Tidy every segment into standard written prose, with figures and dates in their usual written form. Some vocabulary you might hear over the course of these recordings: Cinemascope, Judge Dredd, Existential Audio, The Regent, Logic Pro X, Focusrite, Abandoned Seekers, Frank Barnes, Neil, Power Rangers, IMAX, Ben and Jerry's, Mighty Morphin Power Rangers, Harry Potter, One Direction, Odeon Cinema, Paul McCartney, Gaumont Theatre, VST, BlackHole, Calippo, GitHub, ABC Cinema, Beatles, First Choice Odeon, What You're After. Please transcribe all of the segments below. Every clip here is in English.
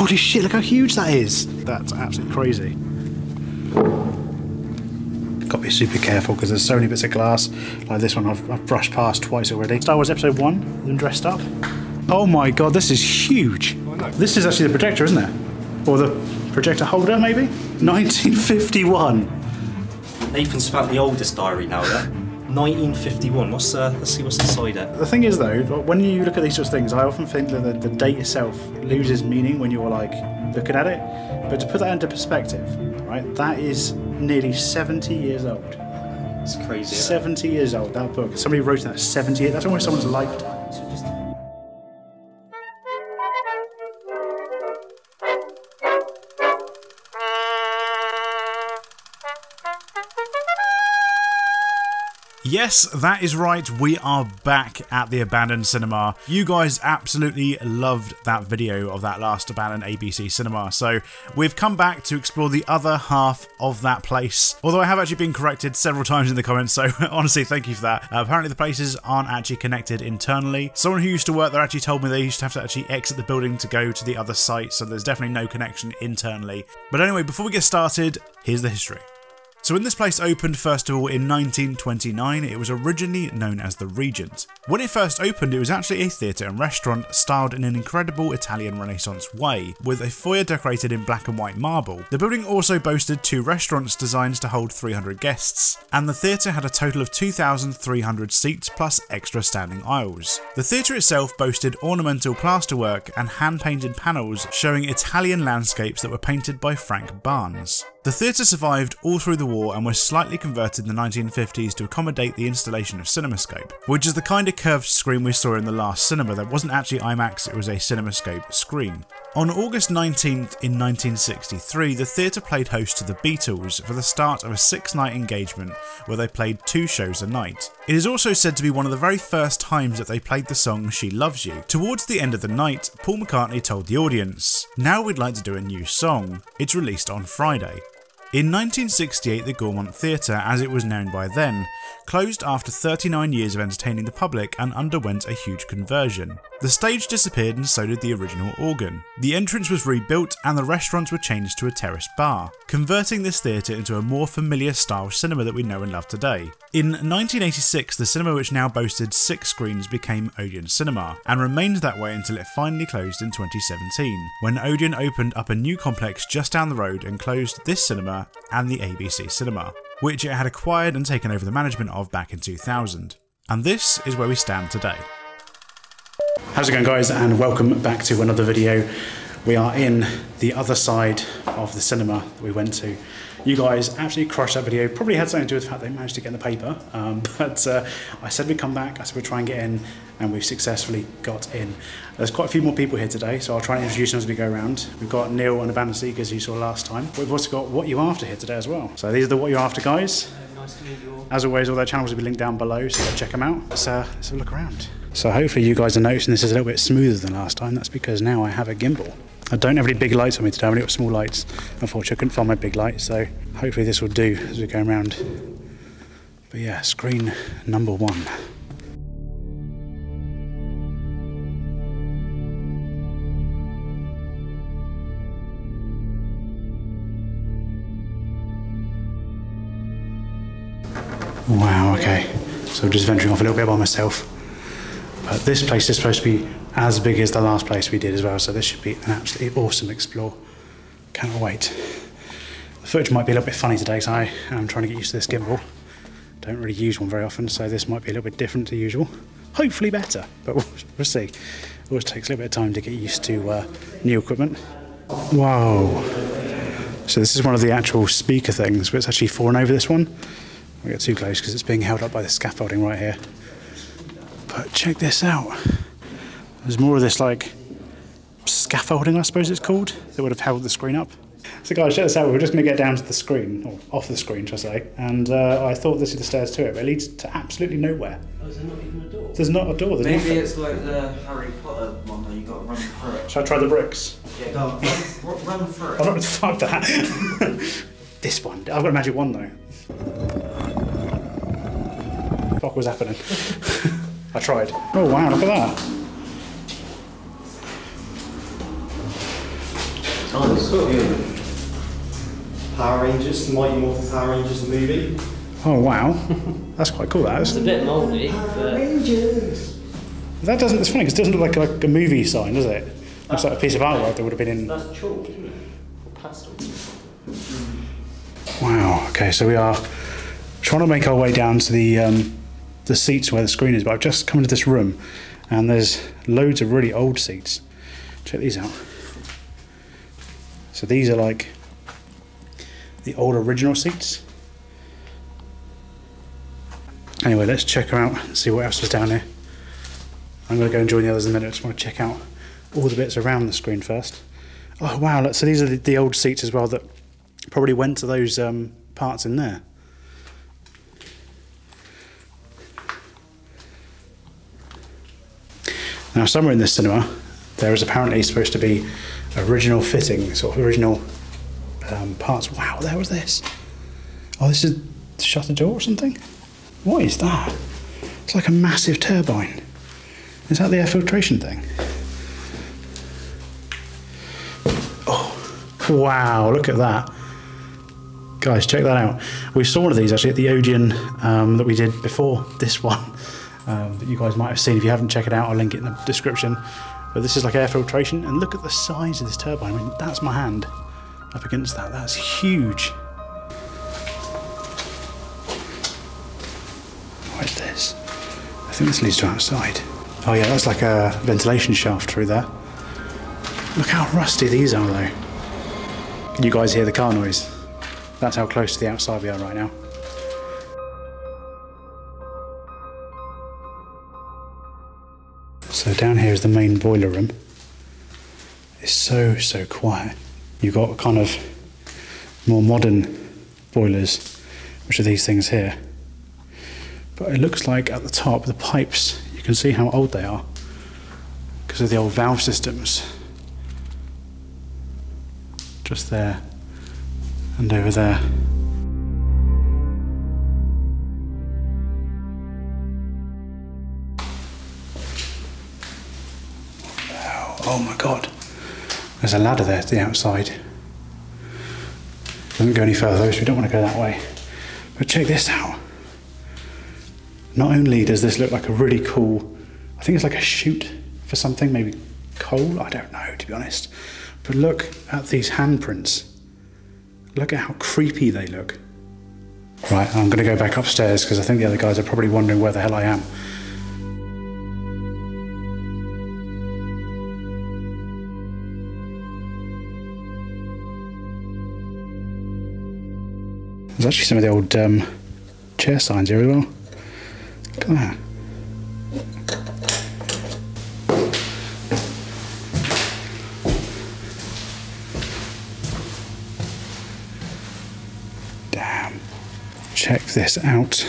Holy shit, look how huge that is. That's absolutely crazy. Got to be super careful because there's so many bits of glass. Like this one I've brushed past twice already. Star Wars Episode 1, them dressed up. Oh my god, this is huge. Oh, no. This is actually the projector, isn't it? Or the projector holder, maybe? 1951. Nathan's about the oldest diary now, yeah? 1951, let's see what's inside it. The thing is though, when you look at these sorts of things, I often think that the date itself loses meaning when you're like looking at it. But to put that into perspective, right, that is nearly 70 years old. It's crazy. 70 years old, that book. Somebody wrote that 78, that's almost someone's lifetime. Yes, that is right, we are back at the Abandoned Cinema. You guys absolutely loved that video of that last Abandoned ABC Cinema, so we've come back to explore the other half of that place. Although I have actually been corrected several times in the comments, so honestly, thank you for that. Apparently the places aren't actually connected internally. Someone who used to work there actually told me they used to have to actually exit the building to go to the other site, so there's definitely no connection internally. But anyway, before we get started, here's the history. So when this place opened first of all in 1929, it was originally known as The Regent. When it first opened, it was actually a theatre and restaurant styled in an incredible Italian Renaissance way, with a foyer decorated in black and white marble. The building also boasted two restaurants designed to hold 300 guests, and the theatre had a total of 2,300 seats plus extra standing aisles. The theatre itself boasted ornamental plasterwork and hand-painted panels showing Italian landscapes that were painted by Frank Barnes. The theatre survived all through the war and was slightly converted in the 1950s to accommodate the installation of Cinemascope, which is the kind of curved screen we saw in the last cinema that wasn't actually IMAX, it was a Cinemascope screen. On August 19th in 1963, the theatre played host to the Beatles for the start of a six-night engagement where they played two shows a night. It is also said to be one of the very first times that they played the song She Loves You. Towards the end of the night, Paul McCartney told the audience, "Now we'd like to do a new song. It's released on Friday." In 1968, the Gaumont Theatre, as it was known by then, closed after 39 years of entertaining the public and underwent a huge conversion. The stage disappeared and so did the original organ. The entrance was rebuilt and the restaurants were changed to a terrace bar, converting this theatre into a more familiar style cinema that we know and love today. In 1986, the cinema which now boasted 6 screens became Odeon Cinema, and remained that way until it finally closed in 2017, when Odeon opened up a new complex just down the road and closed this cinema and the ABC Cinema, which it had acquired and taken over the management of back in 2000. And this is where we stand today. How's it going guys, and welcome back to another video. We are in the other side of the cinema that we went to. You guys absolutely crushed that video. Probably had something to do with the fact they managed to get in the paper, but I said we'd come back, I said we'd try and get in, and we've successfully got in. There's quite a few more people here today, so I'll try and introduce them as we go around. We've got Neil and Abandoned Seekers, who you saw last time. We've also got What You're After here today as well. So these are the What You're After guys. Nice to meet you all. As always, all their channels will be linked down below, so check them out. Let's have a look around. So hopefully you guys are noticing this is a little bit smoother than last time. That's because now I have a gimbal. I don't have any big lights on me today, I've only got small lights. Unfortunately, I couldn't find my big light, so hopefully this will do as we go around. But yeah, screen number 1. Wow, okay. So I'm just venturing off a little bit by myself. But this place is supposed to be as big as the last place we did as well, so this should be an absolutely awesome explore. Cannot wait. The footage might be a little bit funny today because I am trying to get used to this gimbal. Don't really use one very often, so this might be a little bit different to usual. Hopefully better, but we'll see. Always takes a little bit of time to get used to new equipment. Whoa. So this is one of the actual speaker things, but it's actually fallen over this one. I won't get too close because it's being held up by the scaffolding right here. But check this out. There's more of this like scaffolding, I suppose it's called, that would have held the screen up. So guys, check this out, we're just going to get down to the screen, or off the screen should I say, and I thought this is the stairs to it, but it leads to absolutely nowhere. Oh, is there not even a door? There's not a door. Maybe nothing. It's like the Harry Potter one that you got to run through it. Shall I try the bricks? Yeah, go on, run through it. I'm not, fuck that. This one, I've got a magic wand though. Fuck was happening. I tried. Oh wow, look at that. Oh, it's cool. Yeah. Power Rangers, the Mighty Morphin Power Rangers movie. Oh wow, that's quite cool. That is. It's a bit mouldy. Power Rangers. That doesn't. It's funny because it doesn't look like a movie sign, does it? Looks like a piece of artwork that would have been in. That's chalk, isn't it? Or pastel. Wow. Okay, so we are trying to make our way down to the seats where the screen is, but I've just come into this room, and there's loads of really old seats. Check these out. So these are like the old original seats. Anyway, let's check her out and see what else is down here. I'm going to go and join the others in a minute. I just want to check out all the bits around the screen first. Oh wow, look, so these are the old seats as well that probably went to those parts in there. Now somewhere in this cinema there is apparently supposed to be original fitting, sort of original parts. Wow, there was this. Oh, this is the shutter door or something? What is that? It's like a massive turbine. Is that the air filtration thing? Oh, wow, look at that. Guys, check that out. We saw one of these actually at the Odeon that we did before this one. That you guys might have seen. If you haven't checked it out, I'll link it in the description. But this is like air filtration, and look at the size of this turbine. I mean, that's my hand up against that. That's huge. What is this? I think this leads to outside. Oh yeah, that's like a ventilation shaft through there. Look how rusty these are though. Can you guys hear the car noise? That's how close to the outside we are right now. So down here is the main boiler room. It's so quiet. You've got kind of more modern boilers, which are these things here. But it looks like at the top, the pipes, you can see how old they are because of the old valve systems. Just there and over there. Oh my god, there's a ladder there to the outside. Doesn't go any further, so we don't want to go that way. But check this out. Not only does this look like a really cool, I think it's like a chute for something, maybe coal, I don't know to be honest. But look at these handprints. Look at how creepy they look. Right, I'm going to go back upstairs because I think the other guys are probably wondering where the hell I am. There's actually some of the old chair signs here as well. Look at that. Damn. Check this out.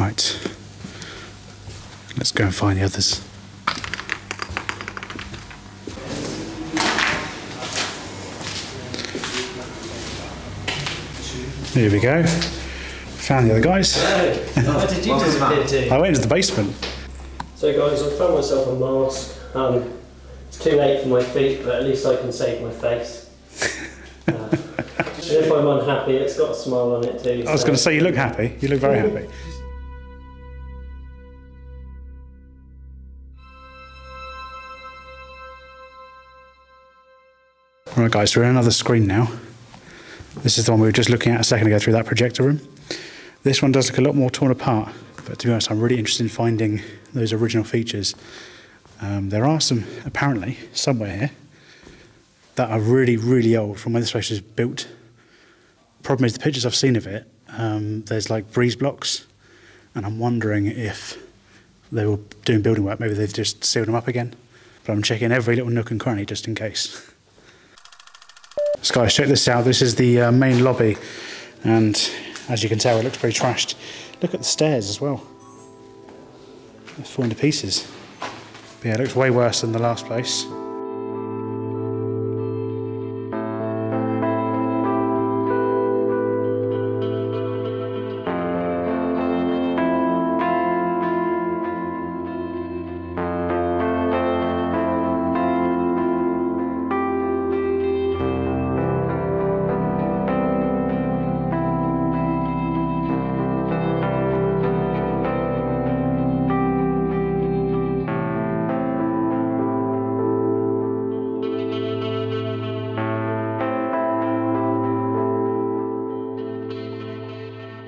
Right, let's go and find the others. Here we go. Found the other guys. Hello. Where did you disappear to? I went into the basement. So guys, I found myself a mask. It's too late for my feet, but at least I can save my face. If I'm unhappy, it's got a smile on it too. I was going to say, you look happy. You look very happy. Right guys, so we're in another screen now. This is the one we were just looking at a second ago through that projector room. This one does look a lot more torn apart, but to be honest, I'm really interested in finding those original features. There are some, apparently, somewhere here, that are really, really old from when this place was built. Problem is, the pictures I've seen of it, there's like breeze blocks, and I'm wondering if they were doing building work, maybe they've just sealed them up again. But I'm checking every little nook and cranny just in case. So guys, check this out. This is the main lobby, and as you can tell, it looks pretty trashed. Look at the stairs as well. It's falling to pieces. But yeah, it looks way worse than the last place.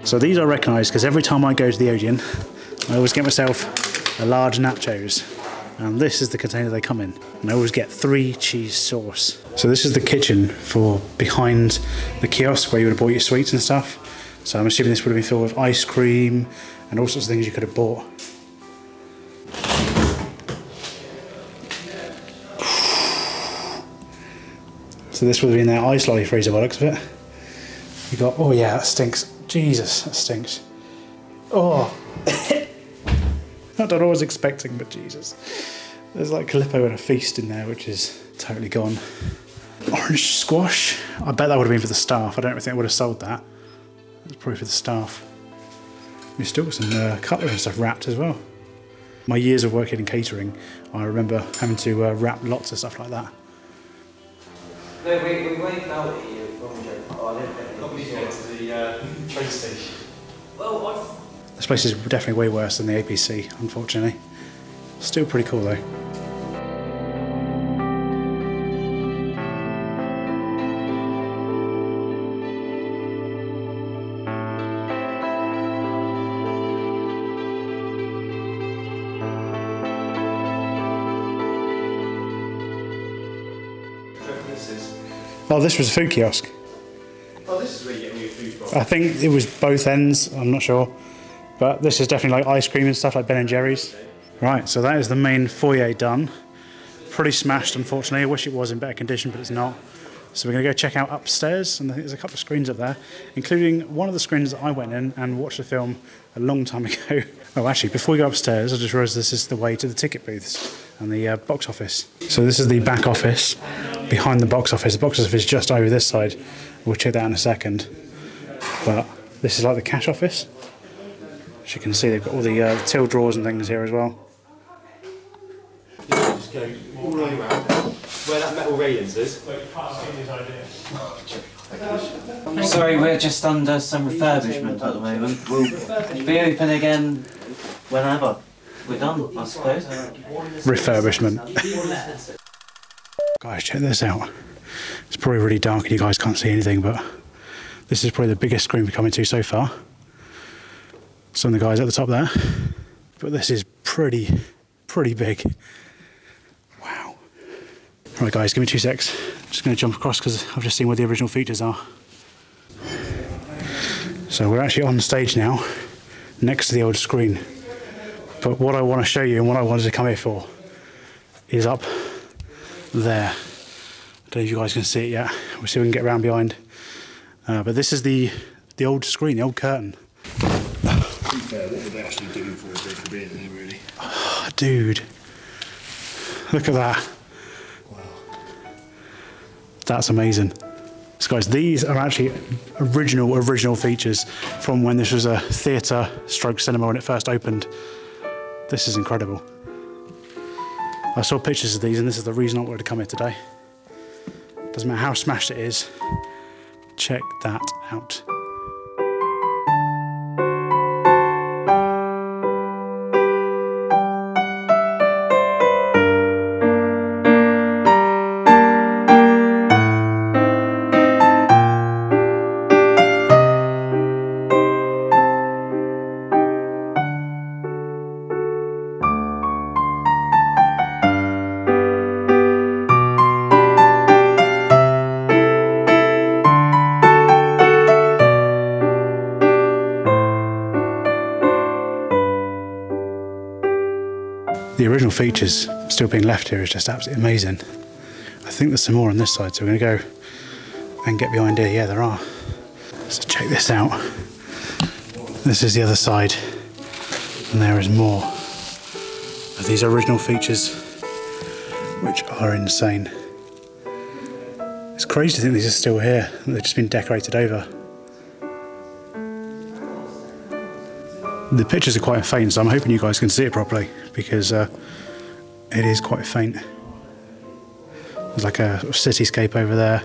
So these I recognise because every time I go to the Odeon, I always get myself a large nachos. And this is the container they come in. And I always get 3 cheese sauce. So this is the kitchen for behind the kiosk where you would have bought your sweets and stuff. So I'm assuming this would have been filled with ice cream and all sorts of things you could have bought. So this would have been their ice lolly freezer by the looks of it. You got, oh yeah, that stinks. Jesus, that stinks. Oh. I don't know what I was expecting, but Jesus. There's like Calippo and a feast in there, which is totally gone. Orange squash. I bet that would have been for the staff. I don't think I would have sold that. It's probably for the staff. We've still got some cutlery and stuff wrapped as well. My years of working in catering, I remember having to wrap lots of stuff like that. No, we went out at you. Probably get to the train station. Well, I've... This place is definitely way worse than the ABC, unfortunately. Still pretty cool, though. Oh, this was a food kiosk. Oh, this is where you get your food from. I think it was both ends, I'm not sure. But this is definitely like ice cream and stuff, like Ben and Jerry's. Okay. Right, so that is the main foyer done. Pretty smashed, unfortunately. I wish it was in better condition, but it's not. So we're going to go check out upstairs, and there's a couple of screens up there, including one of the screens that I went in and watched a film a long time ago. Oh, actually, before we go upstairs, I just realised this is the way to the ticket booths and the box office. So this is the back office behind the box office. The box office is just over this side. We'll check that in a second. But this is like the cash office. As you can see, they've got all the till drawers and things here as well. Just go all the way around where that metal radiance is. So you can't see his idea. I'm sorry, we're just under some refurbishment at the moment. We'll be open again whenever we're done, I suppose. Refurbishment. Guys, check this out. It's probably really dark and you guys can't see anything, but this is probably the biggest screen we've come into so far. Some of the guys at the top there, but this is pretty big. Wow. Right guys, give me 2 secs. I'm just gonna jump across because I've just seen where the original features are. So we're actually on stage now, next to the old screen. But what I wanna show you and what I wanted to come here for is up there. I don't know if you guys can see it yet. We'll see if we can get around behind. But this is the old screen, the old curtain. What were they actually doing for a day for being there, really? Oh, dude. Look at that. Wow. That's amazing. So, guys, these are actually original features from when this was a theatre stroke cinema when it first opened. This is incredible. I saw pictures of these, and this is the reason I wanted to come here today. Doesn't matter how smashed it is. Check that out. The original features still being left here is just absolutely amazing. I think there's some more on this side, so we're going to go and get behind here. Yeah, there are. So check this out. This is the other side, and there is more of these original features, which are insane. It's crazy to think these are still here. They've just been decorated over. The pictures are quite faint, so I'm hoping you guys can see it properly because it is quite faint. There's like a sort of cityscape over there.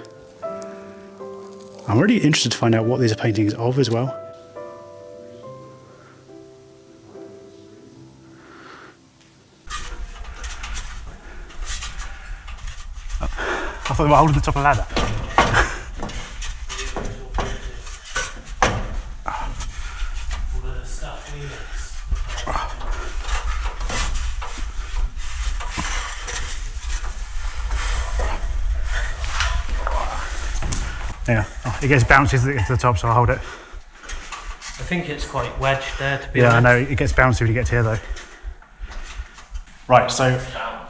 I'm really interested to find out what these are paintings of as well. I thought they were holding the top of a ladder. Yeah, oh, it gets bouncy to the top, so I'll hold it. I think it's quite wedged there, to be honest. Yeah, I know, it gets bouncy when you get to here, though. Right, so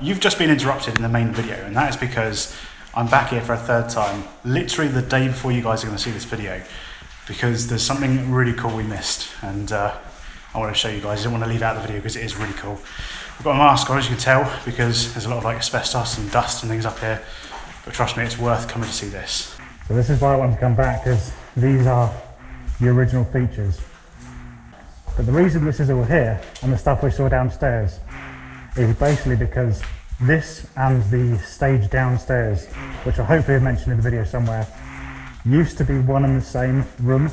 you've just been interrupted in the main video, and that is because I'm back here for a third time, literally the day before you guys are going to see this video, because there's something really cool we missed, and I want to show you guys. I don't want to leave out the video because it is really cool. I've got a mask on, as you can tell, because there's a lot of like asbestos and dust and things up here, but trust me, it's worth coming to see this. So this is why I want to come back, because these are the original features. But the reason this is all here, and the stuff we saw downstairs, is basically because this and the stage downstairs, which I hopefully have mentioned in the video somewhere, used to be one and the same room.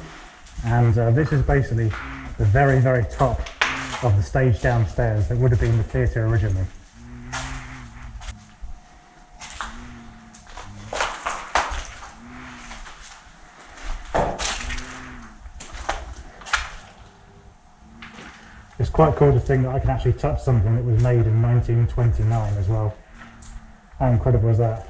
And this is basically the very, very top of the stage downstairs that would have been the theatre originally. It's quite cool to think that I can actually touch something that was made in 1929 as well. How incredible is that?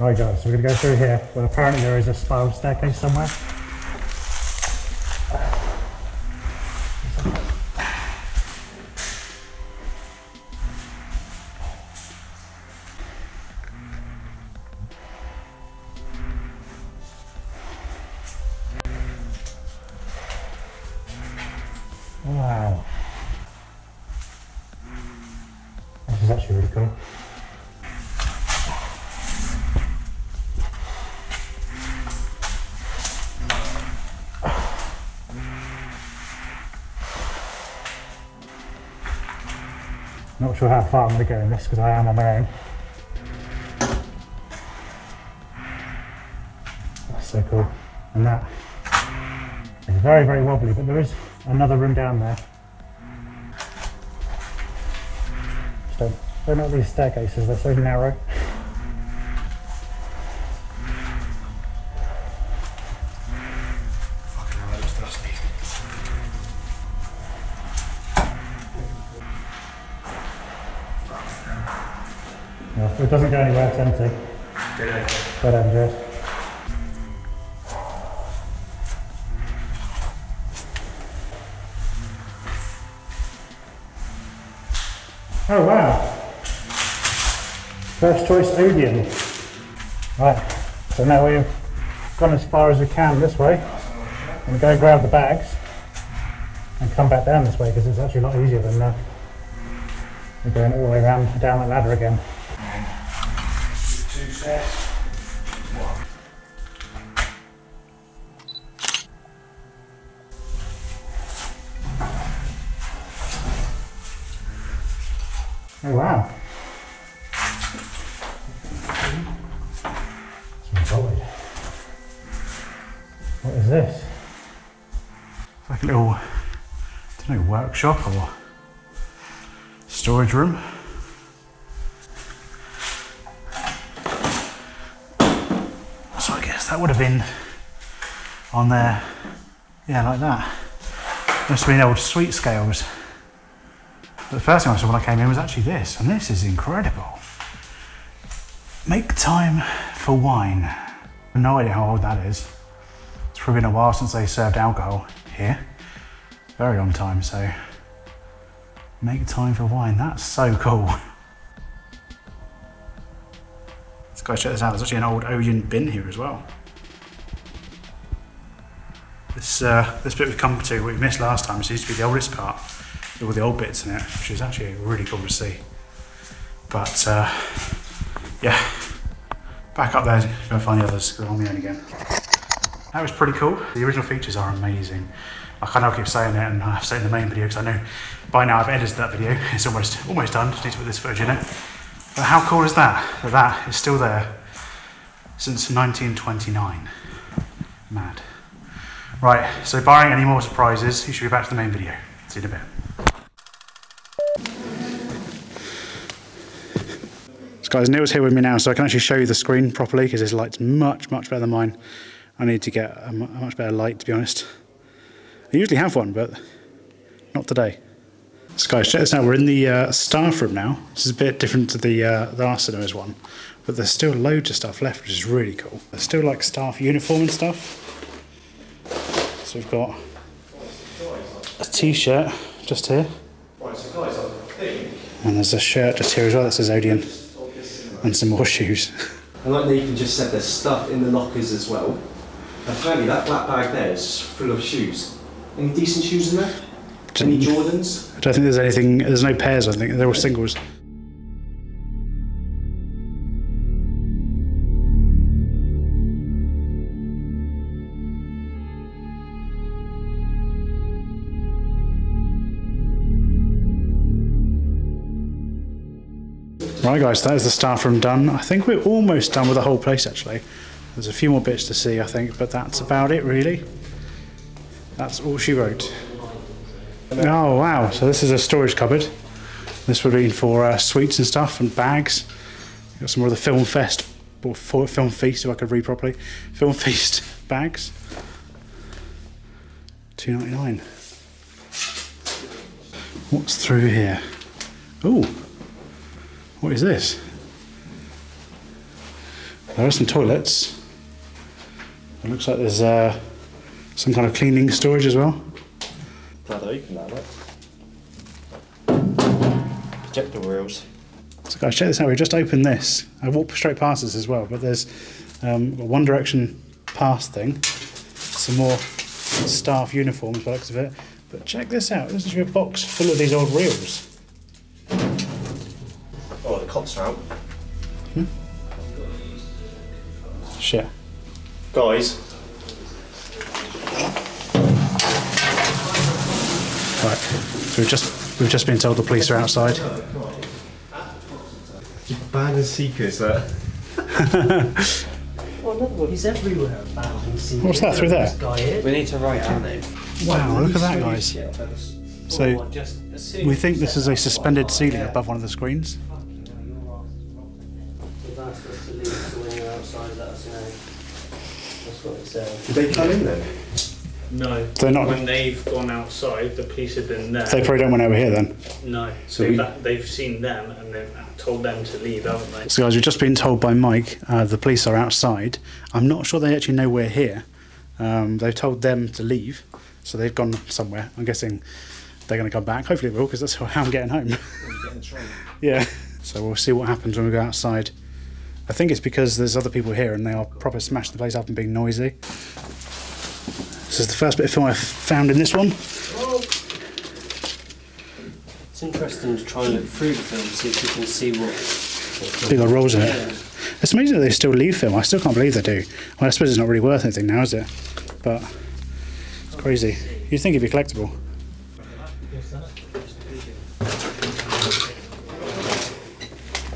Alright guys, so we're going to go through here, but apparently there is a spiral staircase somewhere. Wow. This is actually really cool. Not sure how far I'm going to go in this because I am on my own. That's so cool. And that is very, very wobbly, but there is another room down there. Just don't like these staircases, they're so narrow. It doesn't go anywhere, it's empty. Yeah. But I'm good. Oh wow! First Choice Odeon. Right, so now we've gone as far as we can this way. I'm going to grab the bags and come back down this way because it's actually a lot easier than going all the way around down that ladder again. Oh wow. It's solid. What is this? It's like a little, I don't know, workshop or storage room. So I guess that would have been on there, yeah, like that. Must have been old sweet scales. But the first thing I saw when I came in was actually this, and this is incredible. Make time for wine. I have no idea how old that is. It's probably been a while since they served alcohol here. Very long time, so make time for wine. That's so cool. Let's go check this out. There's actually an old Odeon bin here as well. This bit we've come to, what we missed last time, so it used to be the oldest part. All the old bits in it, which is actually really cool to see. But yeah, back up there, go and find the others because I'm on my own again. That was pretty cool. The original features are amazing. Like, I know I keep saying it, and I've said in the main video because I know by now I've edited that video. It's almost done. Just need to put this footage in it. But how cool is that? That is still there since 1929. Mad. Right. So, barring any more surprises, you should be back to the main video. See you in a bit. So guys, Neil's here with me now, so I can actually show you the screen properly because his light's much, much better than mine. I need to get a much better light, to be honest. I usually have one, but not today. So guys, check this out. We're in the staff room now. This is a bit different to the last cinema's one, but there's still loads of stuff left, which is really cool. There's still like staff uniform and stuff. So we've got a t-shirt just here. Right, so guys, I think... And there's a shirt just here as well that says Odeon. And some more shoes. And like Nathan just said, there's stuff in the lockers as well. Apparently that black bag there is just full of shoes. Any decent shoes in there? Any Jordans? I don't think there's anything, there's no pairs, I think, they're all singles. Right guys, that is the staff room done. I think we're almost done with the whole place actually. There's a few more bits to see I think, but that's about it really. That's all she wrote. Oh wow, so this is a storage cupboard. This would be for sweets and stuff and bags. Got some more of the Film Fest, or Film Feast if I could read properly. Film Feast bags. £2.99. What's through here? Ooh. What is this? There are some toilets. It looks like there's some kind of cleaning storage as well. Glad I opened that up. Projector wheels. So guys, check this out, we just opened this. I walked straight past this as well, but there's a One Direction pass thing. Some more staff uniforms by the looks of it. But check this out, this is a box full of these old reels. Cops are out. Hmm? Shit. Guys. Right. So we've just been told the police are outside. Abandoned Seekers, that. He's everywhere. What's that through there? We need to write our name. Wow, look at that, guys. So we think this is a suspended ceiling above one of the screens. Did they come in then? No. They're not. When they've gone outside, the police have been there. They probably don't want over here then. No. So they've seen them and they've told them to leave, haven't they? So guys, we've just been told by Mike the police are outside. I'm not sure they actually know we're here. They've told them to leave, so they've gone somewhere. I'm guessing they're going to come back. Hopefully they will, because that's how I'm getting home. Yeah. So we'll see what happens when we go outside. I think it's because there's other people here and they are proper smashing the place up and being noisy. This is the first bit of film I've found in this one. It's interesting to try and look through the film, see if you can see what... Big old rolls in it. It's amazing that they still leave film, I still can't believe they do. Well, I suppose it's not really worth anything now, is it? But it's crazy. You'd think it'd be collectible.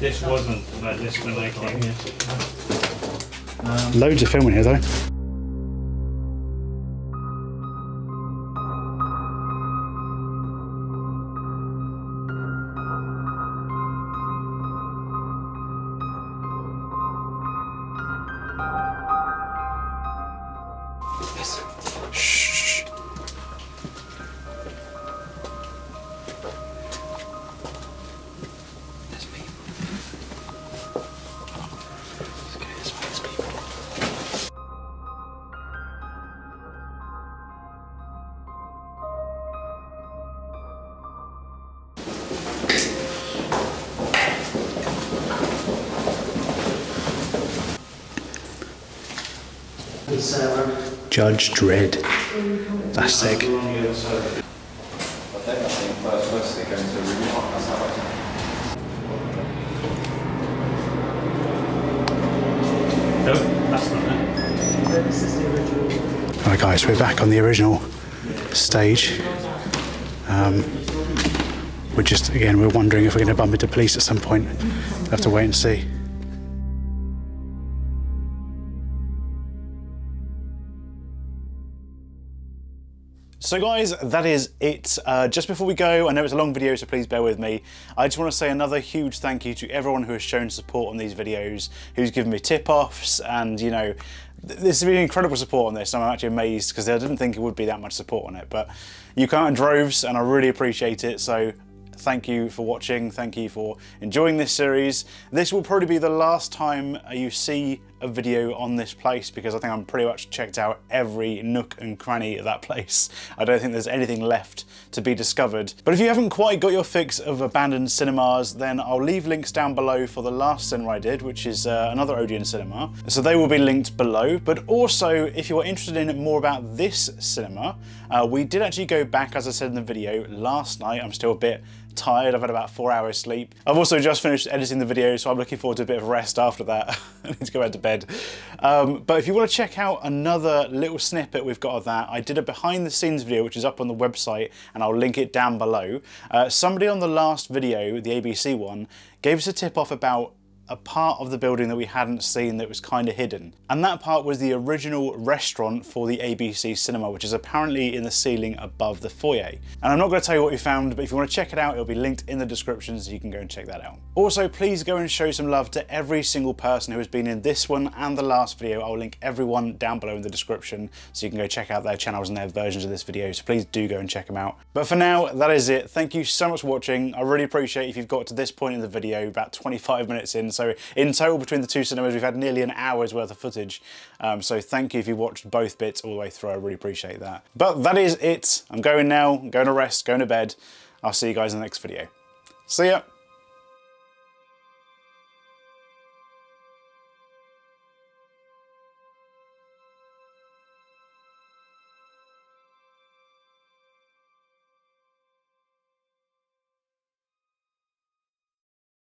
This wasn't like this when I came here. Loads of film in here though. Shh. Judge Dredd. That's sick. Nope, that's not it. This is the original. Alright guys, we're back on the original stage. We're just, again, we're wondering if we're going to bump into police at some point. We'll have to wait and see. So guys, that is it. Just before we go, I know it's a long video, so please bear with me. I just want to say another huge thank you to everyone who has shown support on these videos, who's given me tip-offs, and you know, there's been incredible support on this, and I'm actually amazed because I didn't think it would be that much support on it, but you come out in droves, and I really appreciate it. So thank you for watching. Thank you for enjoying this series. This will probably be the last time you see a video on this place because I think I'm pretty much checked out every nook and cranny of that place. I don't think there's anything left to be discovered. But if you haven't quite got your fix of Abandoned Cinemas, then I'll leave links down below for the last cinema I did, which is another Odeon cinema. So they will be linked below. But also, if you are interested in more about this cinema, we did actually go back, as I said in the video, last night. I'm still a bit tired. I've had about 4 hours sleep. I've also just finished editing the video, so I'm looking forward to a bit of rest after that. I need to go back to bed. But if you want to check out another little snippet we've got of that, I did a behind the scenes video which is up on the website and I'll link it down below. Somebody on the last video, the ABC one, gave us a tip off about a part of the building that we hadn't seen that was kind of hidden. And that part was the original restaurant for the ABC Cinema, which is apparently in the ceiling above the foyer. And I'm not going to tell you what we found, but if you want to check it out, it'll be linked in the description so you can go and check that out. Also, please go and show some love to every single person who has been in this one and the last video. I'll link everyone down below in the description so you can go check out their channels and their versions of this video. So please do go and check them out. But for now, that is it. Thank you so much for watching. I really appreciate if you've got to this point in the video, about 25 minutes in. So in total, between the two cinemas, we've had nearly an hour's worth of footage. So thank you if you watched both bits all the way through. I really appreciate that. But that is it. I'm going now. I'm going to rest, going to bed. I'll see you guys in the next video. See ya.